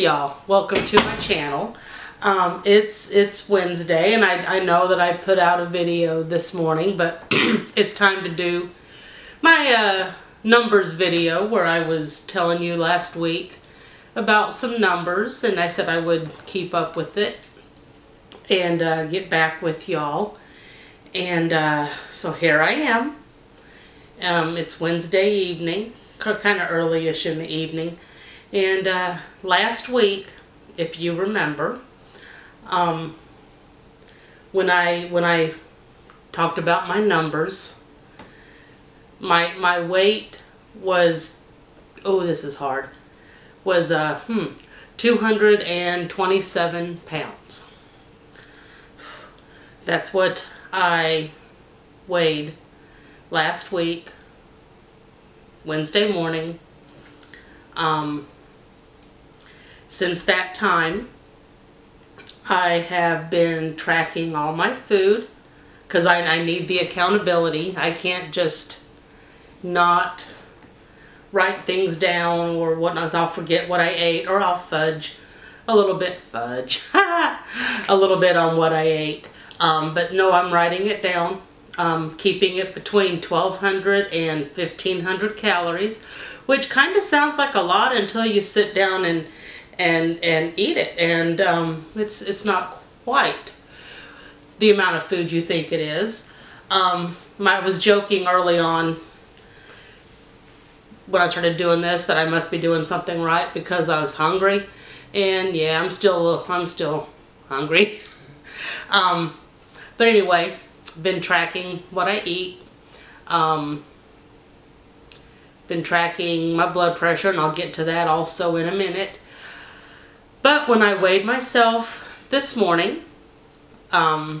Hey y'all, welcome to my channel. It's Wednesday and I know that I put out a video this morning, but it's time to do my numbers video where I was telling you last week about some numbers and I said I would keep up with it and get back with y'all. And so here I am. It's Wednesday evening, kind of early-ish in the evening. And last week, if you remember, when I talked about my numbers, my weight was, oh, this is hard, was 227 pounds. That's what I weighed last week, Wednesday morning. Since that time, I have been tracking all my food because I need the accountability. I can't just not write things down or whatnot. I'll forget what I ate, or I'll fudge a little bit. A little bit on what I ate. But no, I'm writing it down. Keeping it between 1,200 and 1,500 calories, which kind of sounds like a lot until you sit down and eat it, and it's not quite the amount of food you think it is. I was joking early on when I started doing this that I must be doing something right because I was hungry, and yeah, I'm still hungry. But anyway, been tracking what I eat, been tracking my blood pressure, and I'll get to that also in a minute. But when I weighed myself this morning, I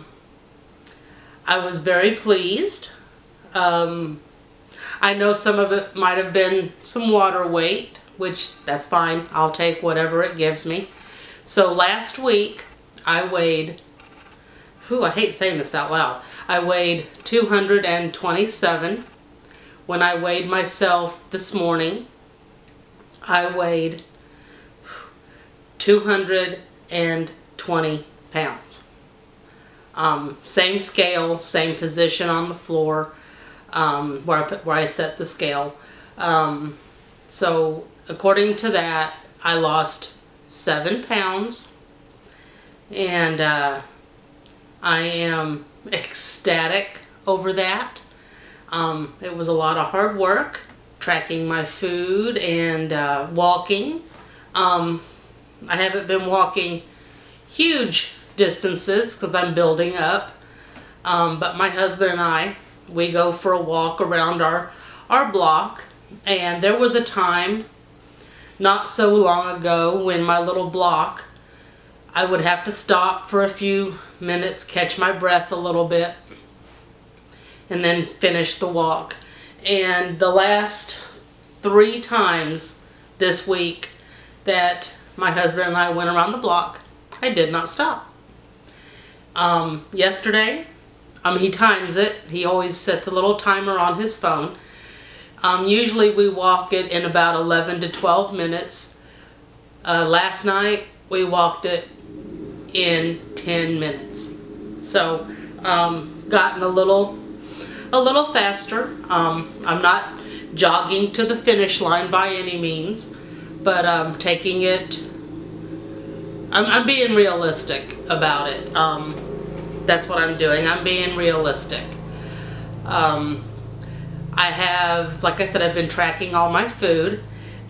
was very pleased. I know some of it might have been some water weight, which that's fine. I'll take whatever it gives me. So last week I weighed, ooh, I hate saying this out loud. I weighed 227. When I weighed myself this morning, I weighed 220 pounds. Same scale, same position on the floor, where I set the scale. So according to that, I lost 7 pounds, and I am ecstatic over that. It was a lot of hard work, tracking my food and walking. I haven't been walking huge distances because I'm building up, but my husband and I, we go for a walk around our block, and there was a time not so long ago when my little block, I would have to stop for a few minutes, catch my breath a little bit, and then finish the walk. And the last 3 times this week that my husband and I went around the block, I did not stop. Yesterday, he times it. He always sets a little timer on his phone. Usually we walk it in about 11 to 12 minutes. Last night, we walked it in 10 minutes. So, gotten a little faster. I'm not jogging to the finish line by any means, but taking it, I'm being realistic about it. That's what I'm doing. I'm being realistic. I have, like I said, I've been tracking all my food,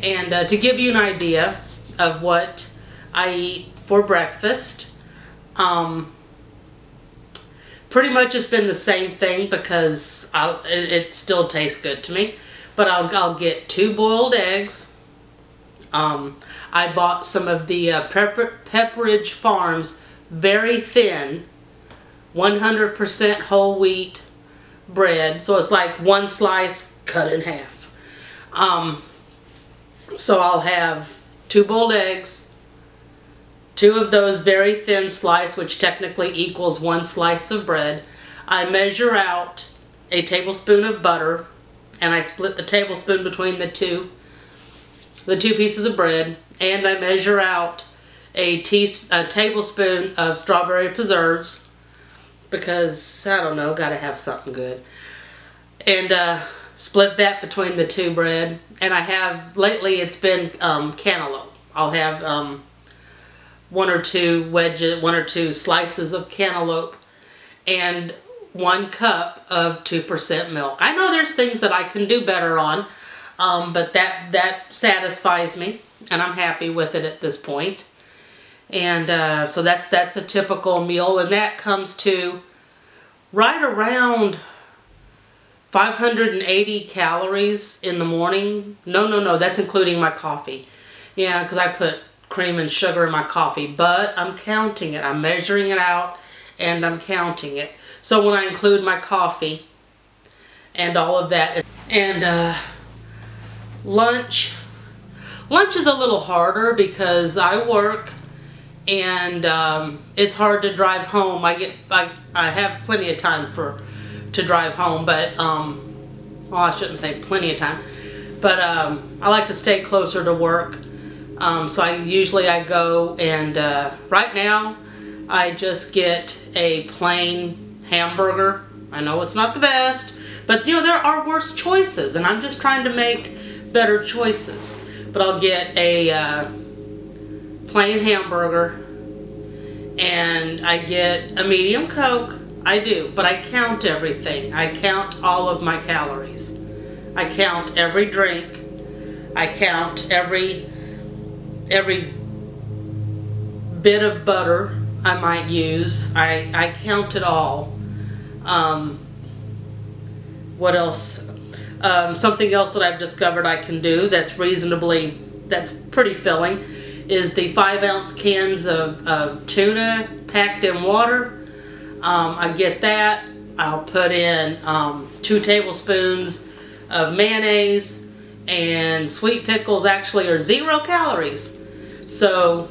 and to give you an idea of what I eat for breakfast, pretty much it's been the same thing because it still tastes good to me, but I'll get 2 boiled eggs. I bought some of the Pepperidge Farms very thin 100% whole wheat bread, so it's like 1 slice cut in half. So I'll have 2 boiled eggs, 2 of those very thin slices, which technically equals 1 slice of bread. I measure out a tablespoon of butter, and I split the tablespoon between the two pieces of bread, and I measure out a tablespoon of strawberry preserves because, I don't know, gotta have something good. And split that between the two bread. And I have, lately it's been cantaloupe. I'll have one or two slices of cantaloupe and 1 cup of 2% milk. I know there's things that I can do better on, but that satisfies me, and I'm happy with it at this point. And so that's a typical meal, and that comes to right around 580 calories in the morning. No, that's including my coffee. Yeah, because I put cream and sugar in my coffee, but I'm counting it. I'm measuring it out, and I'm counting it. So when I include my coffee and all of that, and lunch is a little harder because I work, and it's hard to drive home. I have plenty of time to drive home, but well, I shouldn't say plenty of time, but I like to stay closer to work. So I usually go, and right now I just get a plain hamburger. I know it's not the best, but you know, there are worse choices, and I'm just trying to make better choices. But I'll get a plain hamburger, and I get a medium Coke. I do, but I count everything. I count all of my calories. I count every drink. I count every bit of butter I might use. I count it all. What else? Something else that I've discovered I can do that's pretty filling, is the 5-ounce cans of tuna packed in water. I get that. I'll put in 2 tablespoons of mayonnaise, and sweet pickles actually are 0 calories. So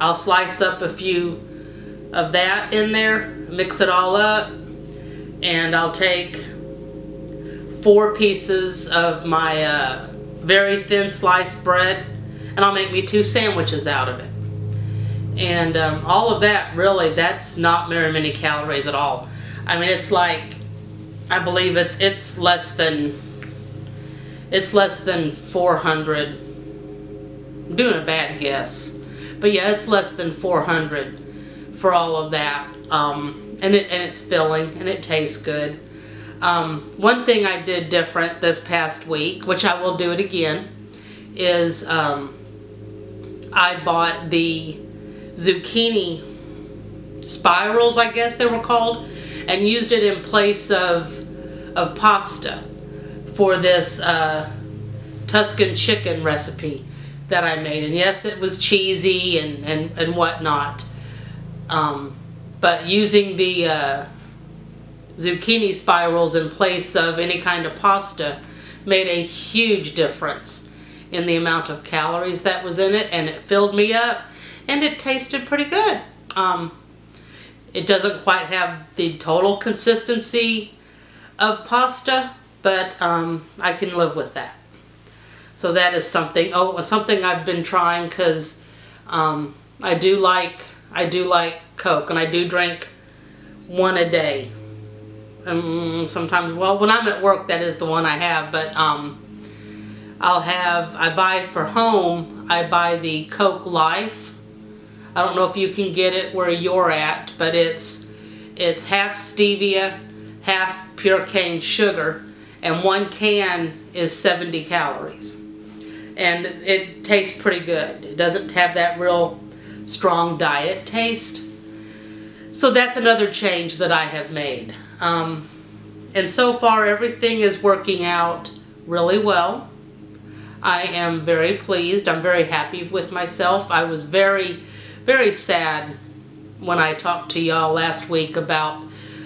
I'll slice up a few of that in there, mix it all up, and I'll take 4 pieces of my very thin sliced bread, and I'll make me 2 sandwiches out of it. And all of that, really, that's not very many calories at all. I mean, it's like, I believe it's less than 400. I'm doing a bad guess, but yeah, it's less than 400 for all of that. And it's filling, and it tastes good. One thing I did different this past week, which I will do it again, is I bought the zucchini spirals, I guess they were called, and used it in place of pasta for this Tuscan chicken recipe that I made. And yes, it was cheesy and whatnot, but using the zucchini spirals in place of any kind of pasta made a huge difference in the amount of calories that was in it, and it filled me up, and it tasted pretty good. It doesn't quite have the total consistency of pasta, but I can live with that. So that is something. Oh, something I've been trying, because I do like Coke, and I do drink 1 a day. Sometimes, well, when I'm at work, that is the one I have, but I buy for home, I buy the Coke Life. I don't know if you can get it where you're at, but it's half stevia, half pure cane sugar, and 1 can is 70 calories. And it tastes pretty good. It doesn't have that real strong diet taste. So that's another change that I have made. And so far, everything is working out really well. I am very pleased. I'm very happy with myself. I was very sad when I talked to y'all last week about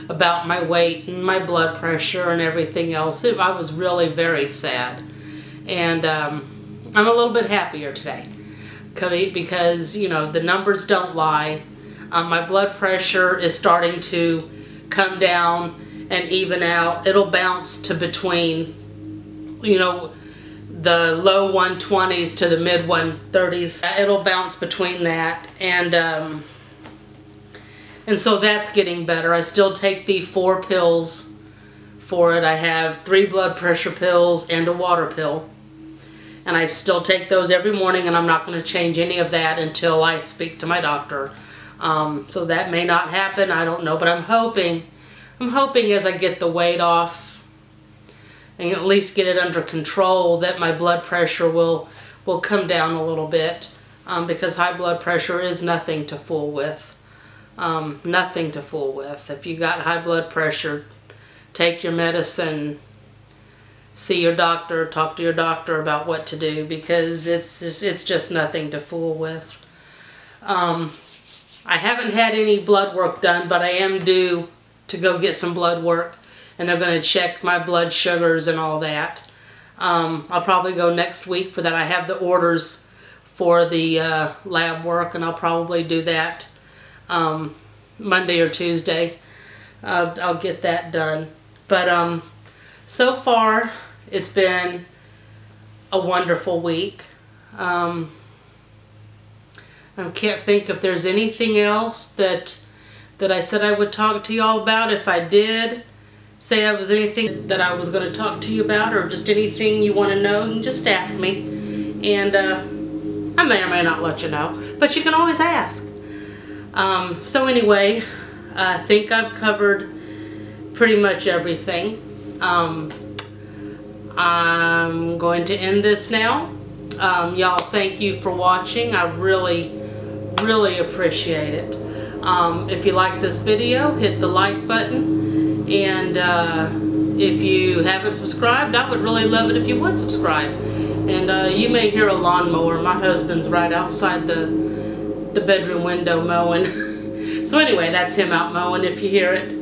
my weight and my blood pressure and everything else. I was really very sad, and I'm a little bit happier today because, you know, the numbers don't lie. My blood pressure is starting to come down and even out. It'll bounce to between, you know, the low 120s to the mid 130s. It'll bounce between that, and so that's getting better. I still take the 4 pills for it. I have 3 blood pressure pills and a water pill, and I still take those every morning, and I'm not going to change any of that until I speak to my doctor. So that may not happen, I don't know, but I'm hoping as I get the weight off and at least get it under control that my blood pressure will come down a little bit, because high blood pressure is nothing to fool with. Nothing to fool with. If you got high blood pressure, take your medicine, see your doctor, talk to your doctor about what to do, because it's just nothing to fool with. I haven't had any blood work done, but I am due to go get some blood work, and they're going to check my blood sugars and all that. I'll probably go next week for that. I have the orders for the lab work, and I'll probably do that Monday or Tuesday. I'll get that done. But so far, it's been a wonderful week. I can't think if there's anything else that I said I would talk to y'all about. If I did say I was anything that I was going to talk to you about, or just anything you want to know, just ask me, and I may or may not let you know, but you can always ask. So anyway, I think I've covered pretty much everything. I'm going to end this now. Y'all, thank you for watching. I really appreciate it. If you like this video, hit the like button, and if you haven't subscribed, I would really love it if you would subscribe. And you may hear a lawnmower. My husband's right outside the bedroom window mowing. So anyway, that's him out mowing if you hear it.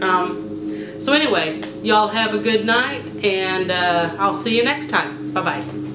So anyway, y'all have a good night, and I'll see you next time. Bye-bye.